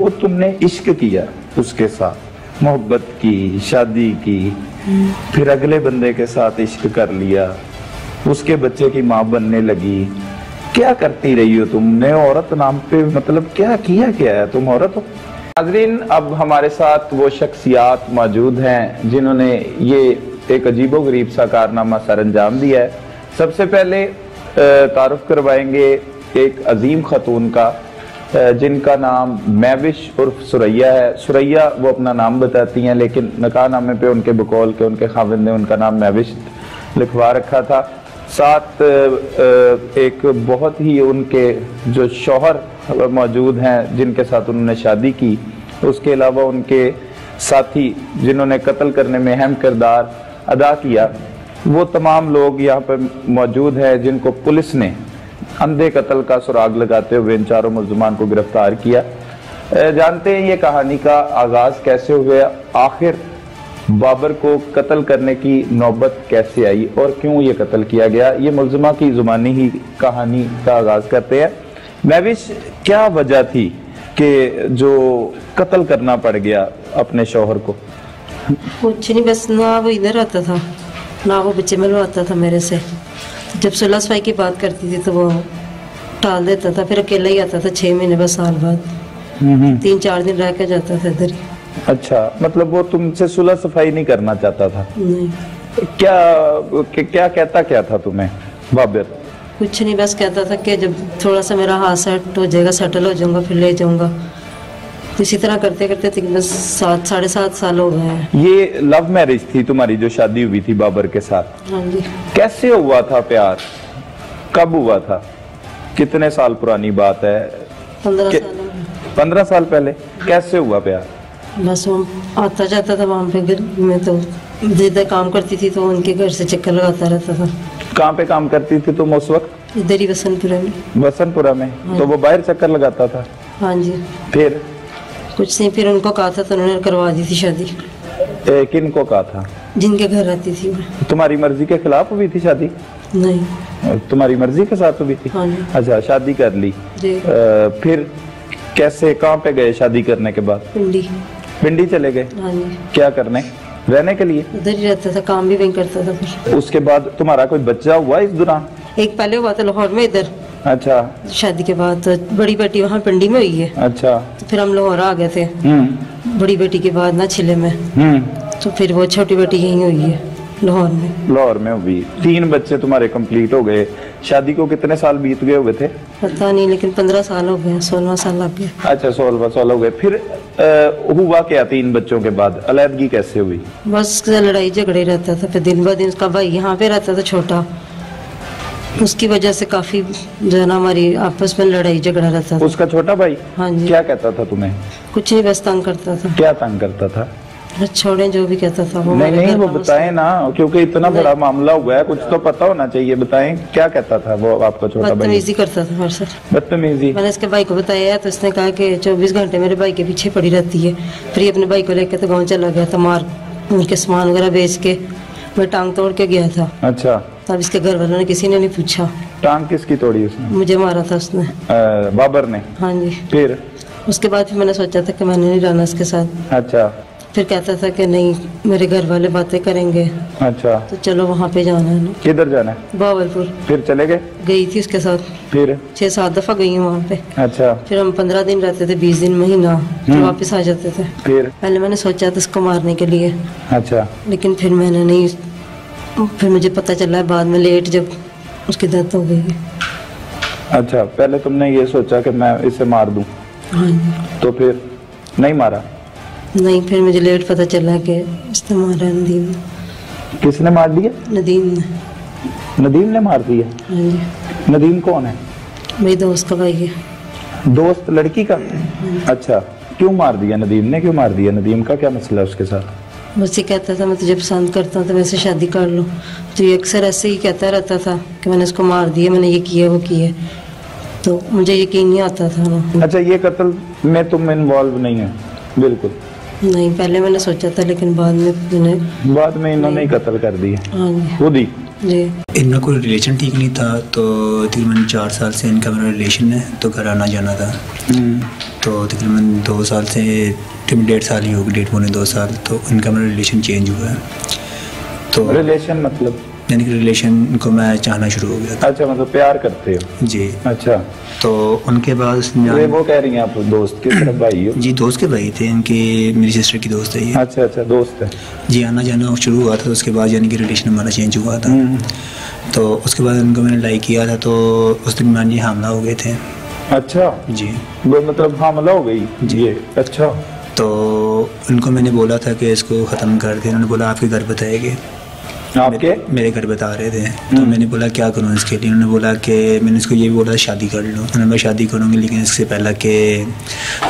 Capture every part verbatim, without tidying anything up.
वो तुमने इश्क किया, उसके साथ मोहब्बत की, शादी की, फिर अगले बंदे के साथ इश्क कर लिया, उसके बच्चे की माँ बनने लगी। क्या करती रही हो तुमने औरत नाम पे, मतलब क्या किया क्या है, तुम औरत हो। नाज़रीन, अब हमारे साथ वो शख्सियात मौजूद हैं जिन्होंने ये एक अजीबोगरीब सा कारनामा सर अंजाम दिया है। सबसे पहले तारुफ करवाएंगे एक अजीम खतून का जिनका नाम मैविश उर्फ सुरैया है। सुरैया वो अपना नाम बताती हैं, लेकिन निकाह नामे पे उनके बकौल के उनके खाविंद ने उनका नाम मैविश लिखवा रखा था। साथ एक बहुत ही उनके जो शौहर मौजूद हैं जिनके साथ उन्होंने शादी की, उसके अलावा उनके साथी जिन्होंने कत्ल करने में अहम किरदार अदा किया, वो तमाम लोग यहाँ पर मौजूद हैं जिनको पुलिस ने अंधे कत्ल का सुराग लगाते हुए इन चारों मुलजमान को गिरफ्तार किया। जानते हैं ये कहानी का आगाज कैसे हुआ, आखिर बाबर को कत्ल करने की नौबत कैसे आई और क्यों ये कत्ल किया गया। ये मुलजमा की जुबानी ही कहानी का आगाज करते हैं। महविश, क्या वजह थी कि जो कत्ल करना पड़ गया अपने शौहर को? कुछ नहीं, बस ना वो इधर आता था ना वो बच्चे मिलवाता था मेरे से। जब सुलह सफाई की बात करती थी तो वो टाल देता था, फिर अकेला ही आता था छह महीने बाद, साल बाद, तीन चार दिन रह के जाता था इधर। अच्छा, मतलब वो तुमसे सुलह सफाई नहीं करना चाहता था? नहीं। क्या क्या कहता क्या था तुम्हें बाबर? कुछ नहीं, बस कहता था कि जब थोड़ा सा मेरा हाथ सेट हो जाएगा, सेटल हो जाऊंगा, फिर ले जाऊंगा। तो इसी तरह करते करते तक बस सात साढ़े सात साल हो गए। ये लव मैरिज थी तुम्हारी जो शादी हुई थी बाबर के साथ? हाँ जी। कैसे हुआ था प्यार, कब हुआ था, कितने साल पुरानी बात है? पंद्रह साल पंद्रह साल पहले। कैसे हुआ प्यार? बस वो आता जाता था वहाँ पे घर में, तो जिधर काम करती थी तो उनके घर से चक्कर लगाता रहता था। कहाँ पे काम करती थी तुम उस वक्त? इधर ही वसंतपुरा में। वसंतपुरा में? तो वो बाहर चक्कर लगाता था? हाँ जी। फिर कुछ नहीं, फिर उनको कहा था तो उन्होंने करवा दी थी शादी। किनको कहा था? जिनके घर रहती थी। तुम्हारी मर्जी के खिलाफ हुई थी शादी? नहीं, तुम्हारी मर्जी के साथ हुई थी। हाँ। अच्छा, शादी कर ली जी। आ, फिर कैसे, कहाँ पे गए शादी करने के बाद? पिंडी। पिंडी चले गए? हाँ जी। क्या करने, रहने के लिए? उधर ही रहता था, काम भी वहीं करता था। फिर उसके बाद तुम्हारा कोई बच्चा हुआ इस दौरान? एक पहले हुआ था लाहौर में इधर। अच्छा। शादी के बाद तो बड़ी बेटी वहाँ पिंडी में हुई है। अच्छा। तो फिर हम लाहौर आ गए थे बड़ी बेटी के बाद ना छिले में। तो फिर वो छोटी बेटी यहीं हुई है लाहौर में। लाहौर में हुई। तीन बच्चे तुम्हारे कंप्लीट हो गए। शादी को कितने साल बीत गए हुए थे? पता नहीं, लेकिन पंद्रह साल हो गए, सोलह साल लग गए। अच्छा, सोलह साल हो गए। फिर आ, हुआ क्या तीन बच्चों के बाद, अलहदगी कैसे हुई? बस लड़ाई झगड़े रहता था, फिर दिन ब दिन उसका भाई यहाँ पे रहता था छोटा, उसकी वजह से काफी जो है ना हमारी आपस में लड़ाई झगड़ा रहता था। उसका छोटा भाई? हाँ जी। क्या कहता था तुम्हें? कुछ नहीं, बस तंग करता था। क्या तंग करता था? छोड़ें जो भी कहता था वो। नहीं नहीं, वो बताएं ना, क्योंकि इतना बड़ा मामला हुआ है, कुछ तो पता होना चाहिए। बताएं क्या कहता था वो आपका छोटा भाई? बदतमीजी करता था मेरे साथ। बदतमीजी? मैंने इसके भाई को बताया तो इसने कहा कि चौबीस घंटे मेरे भाई के पीछे पड़ी रहती है। फिर अपने भाई को लेकर तो गाँव चला गया था, मार उनके सामान वगैरह बेच के मैं टांग तोड़ के गया था। अच्छा। तब इसके घर वालों ने, किसी ने नहीं पूछा। टांग किसकी तोड़ी उसने? मुझे मारा था उसने। आ, बाबर ने? हाँ जी। फिर उसके बाद फिर मैंने सोचा था कि मैंने नहीं रहना इसके साथ। अच्छा। फिर कहता था कि नहीं, मेरे घर वाले बातें करेंगे। अच्छा। तो चलो वहाँ पे जाना है ना। किधर जाना है? बावलपुर। फिर चले गए? गई थी उसके साथ, फिर छह सात दफा गई हूँ वहाँ पे। अच्छा। फिर हम पंद्रह दिन रहते थे, बीस दिन, महीना, फिर वापस आ जाते थे। फिर पहले मैंने सोचा था उसको मारने के लिए। अच्छा। लेकिन फिर मैंने नहीं, फिर मुझे पता चला है बाद में लेट, जब उसकी डेथ हो गई। अच्छा, पहले तुमने ये सोचा कि मैं इसे मार दूं? हाँ। तो फिर नहीं मारा? नहीं, फिर मुझे लेट पता चला कि इसने मारा। नदीम। किसने मार दिया? नदीम ने। नदीम ने मार दिया? हाँ जी। नदीम कौन है? मेरी दोस्त का भाई है। दोस्त लड़की का? अच्छा। क्यों मार दिया नदीम ने, क्यों मार दिया? नदीम का क्या मसला उसके साथ? मुझसे कहता था मैं तुझे पसंद करता हूँ तो मेरे से शादी कर लो। तो ये अक्सर ऐसे ही कहता रहता था कि मैंने इसको मार दिया, मैंने ये किया वो किया, तो मुझे यकीन नहीं आता था। अच्छा, ये कत्ल में तुम इन्वॉल्व नहीं है? बिल्कुल नहीं, पहले मैंने सोचा था, लेकिन बाद में बाद में इन्होंने ही कत्ल कर दिया खुद ही। इनका कोई रिलेशन ठीक नहीं था, तो तकरीबन चार साल से इनका मेरा रिलेशन है, तो घर आना जाना था। तो तकरीबन दो साल से तकरीबन डेढ़ साल ही होगी, डेढ़ पौने दो साल। तो इनका मेरा रिलेशन चेंज हुआ है। तो रिलेशन मतलब यानी कि रिलेशन को मैं चाहना शुरू हो गया था। अच्छा, मतलब प्यार करते हो? जी। अच्छा, तो उनके बाद तो वो कह रही हैं आप दोस्त के तरफ भाई हो? जी, दोस्त के भाई थे इनके, मेरी सिस्टर की दोस्त है ये। अच्छा अच्छा, दोस्त है जी। आना जाना शुरू हुआ था, उसके बाद यानी कि रिलेशन हमारा चेंज हुआ था। तो उसके बाद उनको मैंने लाइक किया था, तो उस दिन मान जी हमला हो गए थे। अच्छा जी, वो मतलब हमला हो गई जी। अच्छा, तो उनको मैंने बोला था कि इसको ख़त्म कर दे। उन्होंने बोला आपके घर बताएंगे। आपके? मेरे घर बता रहे थे। तो मैंने बोला क्या करूँ इसके लिए? उन्होंने बोला कि मैंने इसको ये बोला शादी कर लो। उन्होंने मैं शादी करूँगी, लेकिन इससे पहले कि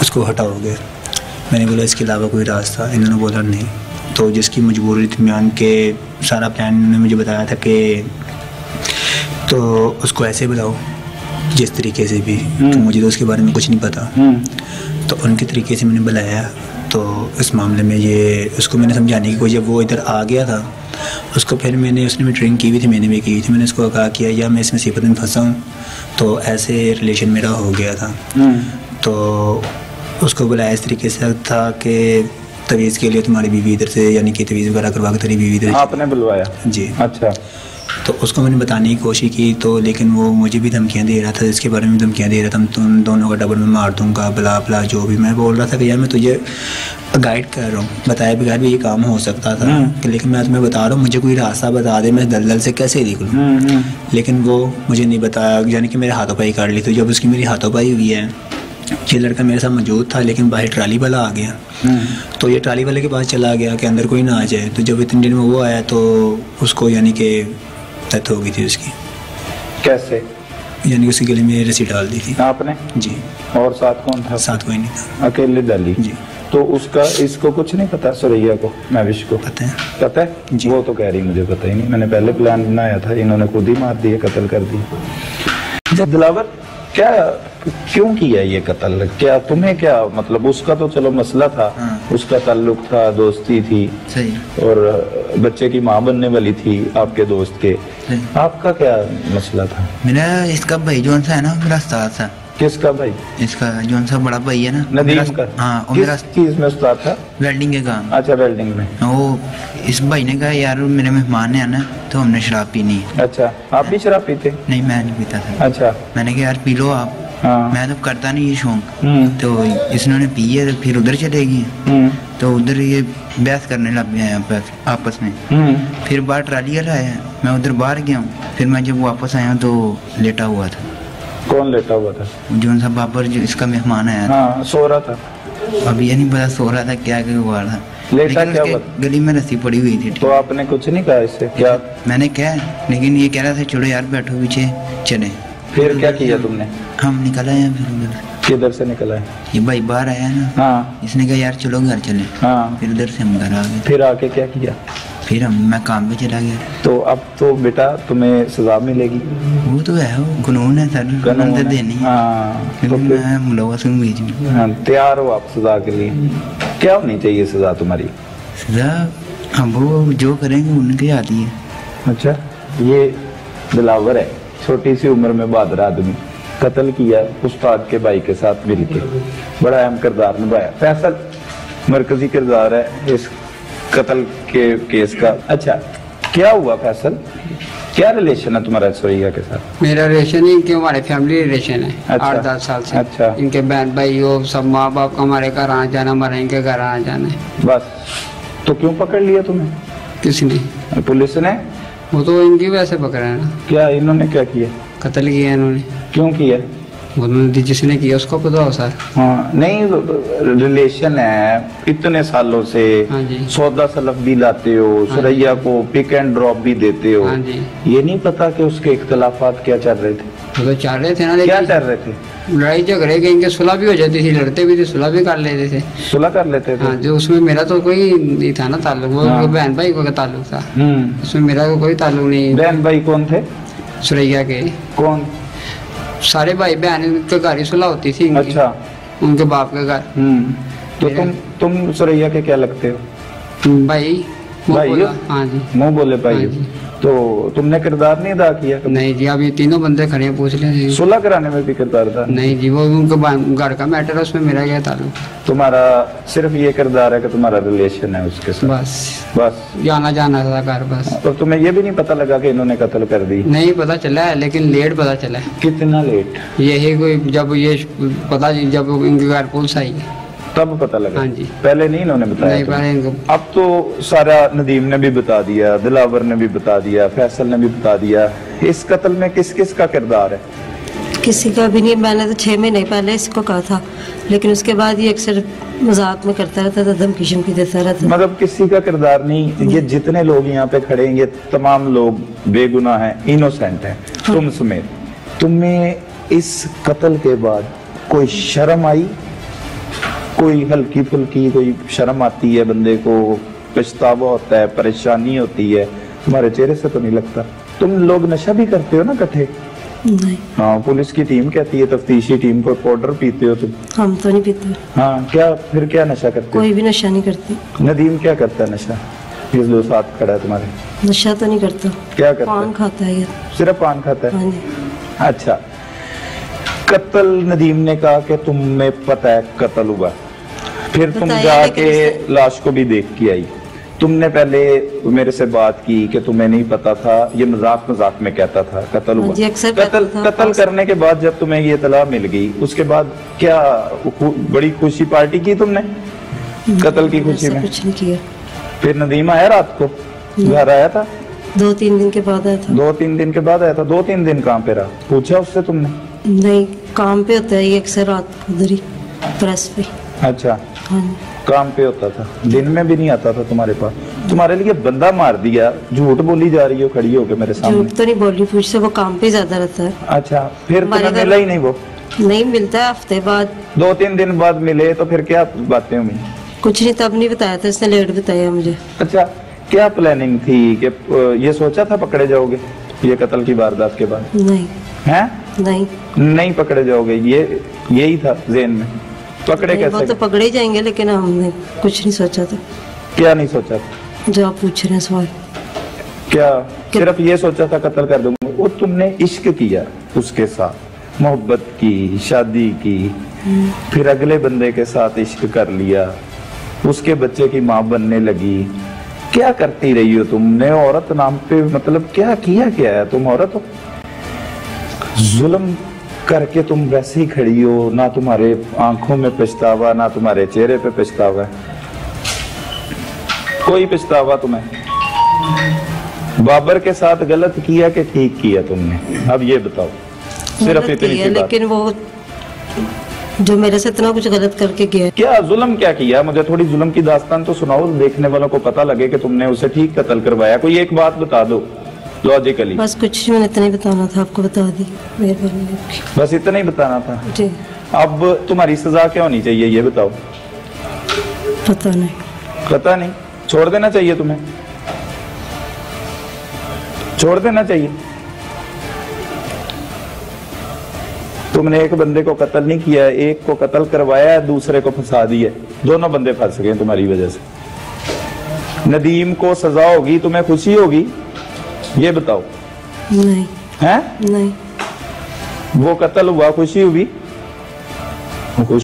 उसको हटाओगे। मैंने बोला इसके अलावा कोई रास्ता? इन्होंने बोला नहीं। तो जिसकी मजबूरी दरमियान के सारा प्लान उन्होंने मुझे बताया था कि तो उसको ऐसे बताओ जिस तरीके से भी, तो मुझे तो उसके बारे में कुछ नहीं पता। तो उनके तरीके से मैंने बुलाया। तो इस मामले में ये उसको मैंने समझाने की कोशिश, जब वो इधर आ गया था उसको फिर मैंने, उसने भी ट्रेनिंग की हुई थी, मैंने भी की थी। मैंने उसको आगाह किया या मैं इसमें मुसीबत में फंसा हूँ। तो ऐसे रिलेशन मेरा हो गया था। तो उसको बुलाया इस तरीके से था कि तवीज़ के लिए तुम्हारी बीवी इधर से यानी कि तवीज़ वगैरह करवा के तेरी बीवी इधर। आपने बुलवाया? जी। अच्छा, तो उसको मैंने बताने की कोशिश की, तो लेकिन वो मुझे भी धमकियाँ दे रहा था, इसके बारे में धमकियाँ दे रहा था, तुम दोनों का डबल में मार दूंगा, बला बला जो भी। मैं बोल रहा था कि यार मैं तुझे गाइड कर रहा हूँ, बताए बगैर भी ये काम हो सकता था, लेकिन मैं तुम्हें बता रहा हूँ, मुझे कोई रास्ता बता दे, मैं दलदल से कैसे निकलूँ। लेकिन वो मुझे नहीं बताया, यानी कि मेरे हाथोपाई कर ली। तो जब उसकी मेरी हाथोपाई हुई है, ये लड़का मेरे साथ मौजूद था, लेकिन बाहर ट्राली वाला आ गया। तो ये ट्राली वाले के पास चला गया कि अंदर कोई ना आ जाए। तो जब इतने दिन में वो आया, तो उसको यानी कि डेथ हो गई थी उसकी। कैसे? यानी उसी गले में रस्सी डाल दी थी। आपने? जी। और साथ कौन था? साथ कोई नहीं था, अकेले डाली जी। तो उसका, इसको कुछ नहीं पता? सुरैया को, महविश को पता है? पता है जी। वो तो कह रही मुझे पता ही नहीं, मैंने पहले प्लान बनाया था, इन्होंने खुद ही मार दिया, कत्ल कर दिया। दिलावर, क्या क्यों किया ये कत्ल? क्या तुम्हें, क्या मतलब उसका तो चलो मसला था, उसका ताल्लुक था, दोस्ती थी, सही, और बच्चे की माँ बनने वाली थी आपके दोस्त के, आपका क्या मसला था? मेरा इसका भाई जोन सा है ना, मेरा उस्ताद था। किसका भाई? इसका जोन सा बड़ा भाई है ना, नदीम का। हाँ, और मेरा चीज में उस्ताद था वेल्डिंग के काम। अच्छा, वेल्डिंग में। वो इस भाई ने कहा यार मेरे मेहमान है ना, तो हमने शराब पीनी है। अच्छा, आप भी शराब पीते? नहीं, मैं नहीं पीता था। अच्छा, मैंने कहा यार पी लो आप। हाँ। मैं तो करता नहीं ये शौक। तो इसने पी है, तो फिर उधर चले गए। तो उधर ये बहस करने लग गए आपस में। फिर बाहर ट्राली वाला आया, मैं उधर बाहर गया हूँ। फिर मैं जब वापस आया तो लेटा हुआ था। कौन लेटा हुआ था? जोन साहब बाबर, जो इसका मेहमान आया था। हाँ, सो रहा था। अब ये नहीं पता सो रहा था क्या क्या हुआ था। लेटा क्या हुआ? गली में रस्सी पड़ी हुई थी। तो आपने कुछ नहीं कहा इससे? क्या मैंने क्या, लेकिन ये कह रहा था चलो यार बैठो पीछे चले। फिर क्या किया तुमने? हम निकला है। फिर किधर से निकला है? ये भाई बाहर आया ना। हाँ। इसने कहा यार चलो घर चले। हाँ। फिर उधर से हम घर आ गए। फिर आके क्या किया? फिर हम, मैं काम पे चला गया। तो अब तो बेटा तुम्हें सजा मिलेगी। वो तो है, वो कानून है सर, कानून तो देनी है। हाँ। तो मैं मुलाकात से भेजूँ। हाँ, तैयार हो आप सजा के लिए? क्या होनी चाहिए सजा तुम्हारी? सजा हम वो जो करेंगे उनके आती है। अच्छा, ये दिलावर है, छोटी सी उम्र में बहादुर आदमी, कत्ल किया उस्ताद के भाई के साथ मिलकर, बड़ा अहम किरदार निभाया। फैसल मरकजी किरदार है इस कत्ल के केस का। अच्छा, क्या हुआ फैसल, क्या रिलेशन है तुम्हारा सोहिया के साथ? मेरा रिलेशन ही कि हमारे फैमिली रिलेशन है आठ दस साल से। अच्छा। इनके बहन भाई हो सब, माँ बाप का हमारे घर आना जाना, हमारे इनके घर आना जाना है बस। तो क्यों पकड़ लिया तुम्हें किसी ने? पुलिस ने। वो तो इनकी वजह से पकड़ा है ना। क्या इन्होंने क्या किया? कत्ल किया इन्होंने। क्यों किया? जिसने किया उसको पता हो सर। हाँ, नहीं रिलेशन है इतने सालों से। हाँ जी। सौदा सलफ भी लाते हो। हाँ। सुरैया को पिक एंड ड्रॉप भी देते हो। हाँ जी। ये नहीं पता कि उसके इख्तलाफात क्या चल रहे थे? तो चल रहे थे ना। क्या चल रहे थे? लड़ाई झगड़े के, इनके सुलह भी हो जाती थी, लड़ते भी थे, सुलह भी कर लेते थे। सुलह कर लेते थे? हाँ, जो उसमें मेरा तो कोई नहीं था ना ताल्लुक, वो बहन भाई का ताल्लुक था, उसमें मेरा कोई ताल्लुक नहीं। बहन भाई कौन थे? सुरैया के। कौन? सारे भाई बहन उनके घर ही सुलह होती थी। अच्छा। उनके बाप के घर। तो तुम तुम सुरैया के क्या लगते हो? भाई, भाई। हाँ जी, मुँह बोले भाई। हाँ जी। तो तुमने किरदार नहीं अदा किया? नहीं जी, अभी तीनों बंदे खड़े हैं, पूछ लें। सुलह कराने में भी किरदार था? नहीं जी, वो उनका घर का मैटर है, उसमें मेरा क्या ताल्लुक। तुम्हारा सिर्फ ये किरदार है कि तुम्हारा रिलेशन है उसके साथ, बस बस जाना जाना था घर बस। तो तुम्हें ये भी नहीं पता लगा कि इन्होंने कत्ल कर दी? नहीं पता चला है, लेकिन लेट पता चला है। कितना लेट? यही कोई जब ये पता, जब इनके घर पुलिस आई तब पता लगा। हाँ जी, पहले नहीं इन्होंने बताया? नहीं, पहले इनको। अब तो सारा नदीम ने भी बता दिया, दिलावर ने भी बता दिया, फैसल ने भी बता दिया। इस कत्ल में किस किस का किरदार है? किसी का भी नहीं। मैंने तो छः महीने पहले इसको कहा था, लेकिन उसके बाद ये अक्सर मजाक में करता रहता था, धमकी शमकी देता रहता। मतलब किसी का किरदार नहीं। ये जितने लोग यहाँ पे खड़े हैं, ये तमाम लोग बेगुनाह हैं, इनोसेंट हैं, तुम समेत। तुम्हें इस कत्ल के बाद कोई शर्म आई, कोई हल्की फुल्की कोई शर्म आती है, बंदे को पछतावा होता है, परेशानी होती है? तुम्हारे चेहरे से तो नहीं लगता। तुम लोग नशा भी करते हो ना इकट्ठे? नहीं। हाँ, पुलिस की टीम कहती है, तफ्तीशी टीम को, पाउडर पीते हो तुम? हम तो नहीं पीते। हाँ, क्या फिर क्या नशा करते? कोई भी नशा नहीं करती। नदीम क्या करता है नशा? इस दो साथ खड़ा है तुम्हारे। नशा तो नहीं करता। क्या करता? पान खाता है। सिर्फ पान खाता है? अच्छा, कत्ल नदीम ने कहा कि तुम्हें पता है कत्ल हुआ, फिर तुम जाके लाश को भी देख के आई। तुमने पहले मेरे से बात की कि तुम्हें नहीं पता था, ये मजाक मजाक में कहता था कत्ल हुआ। कत्ल कत्ल करने के बाद जब तुम्हें ये इतला मिल गई, उसके बाद क्या बड़ी खुशी पार्टी की तुमने कत्ल की खुशी में? कुछ नहीं किया। फिर नदीम आया रात को, घर आया था? दो तीन दिन के बाद आया था। दो तीन दिन के बाद आया था। दो तीन दिन कहाँ पे रहा? पूछा उससे तुमने? नहीं, काम पे होता है ये अक्सर, रात को उधर ही प्रेस पे। अच्छा, काम पे होता था, दिन में भी नहीं आता था तुम्हारे पास। तुम्हारे लिए बंदा मार दिया, झूठ बोली जा रही हो खड़ी होकर मेरे सामने। झूठ तो नहीं बोल रही, पूछ से वो काम पे ज्यादा रहता है। अच्छा, फिर तुम्हें मिला ही नहीं? वो नहीं मिलता, हफ्ते बाद, दो तीन दिन बाद मिले। तो फिर क्या बातें हुई? कुछ नहीं, तब नहीं बताया था, इसने लेट बताया मुझे। अच्छा, क्या प्लानिंग थी? कि ये सोचा था पकड़े जाओगे ये कत्ल की वारदात के बाद? नहीं है, नहीं नहीं पकड़े जाओगे, ये यही था जेन में? पकड़े कैसे? वो तो पकड़े जाएंगे, लेकिन हमने कुछ नहीं सोचा था। क्या नहीं सोचा था? जो आप पूछ रहे हैं सवाल। क्या सिर्फ ये सोचा था कत्ल कर दूंगा? वो तुमने इश्क किया उसके साथ, मोहब्बत की, शादी की, फिर अगले बंदे के साथ इश्क कर लिया, उसके बच्चे की माँ बनने लगी। क्या करती रही हो तुमने औरत नाम पे? मतलब क्या किया क्या है? तुम औरत हो, जुल्म करके तुम वैसे ही खड़ी हो, ना तुम्हारे आंखों में पछतावा, ना तुम्हारे चेहरे पे पछतावा। कोई पछतावा तुम्हें? बाबर के साथ गलत किया कि ठीक किया तुमने? अब ये बताओ, सिर्फ इतनी सी बात। लेकिन वो जो मेरे से इतना कुछ गलत करके गया, क्या जुल्म क्या किया? मुझे थोड़ी जुल्म की दास्तान तो सुनाओ, देखने वालों को पता लगे कि तुमने उसे ठीक कत्ल करवाया। कोई एक बात बता दो लॉजिकली। बस कुछ मैंने इतना ही बताना था, आपको बता दी, मेहरबानी। बस इतना ही बताना था जी। अब तुम्हारी सजा क्या होनी चाहिए ये बताओ? पता नहीं। पता नहीं? छोड़ देना चाहिए तुम्हें? छोड़ देना चाहिए? तुमने एक बंदे को कत्ल नहीं किया, एक को कत्ल करवाया, दूसरे को फंसा दिया, दोनों बंदे फंस गए तुम्हारी वजह से। नदीम को सजा होगी, तुम्हें खुशी होगी, ये बताओ? नहीं है? नहीं। वो कत्ल हुआ, खुशी हुई?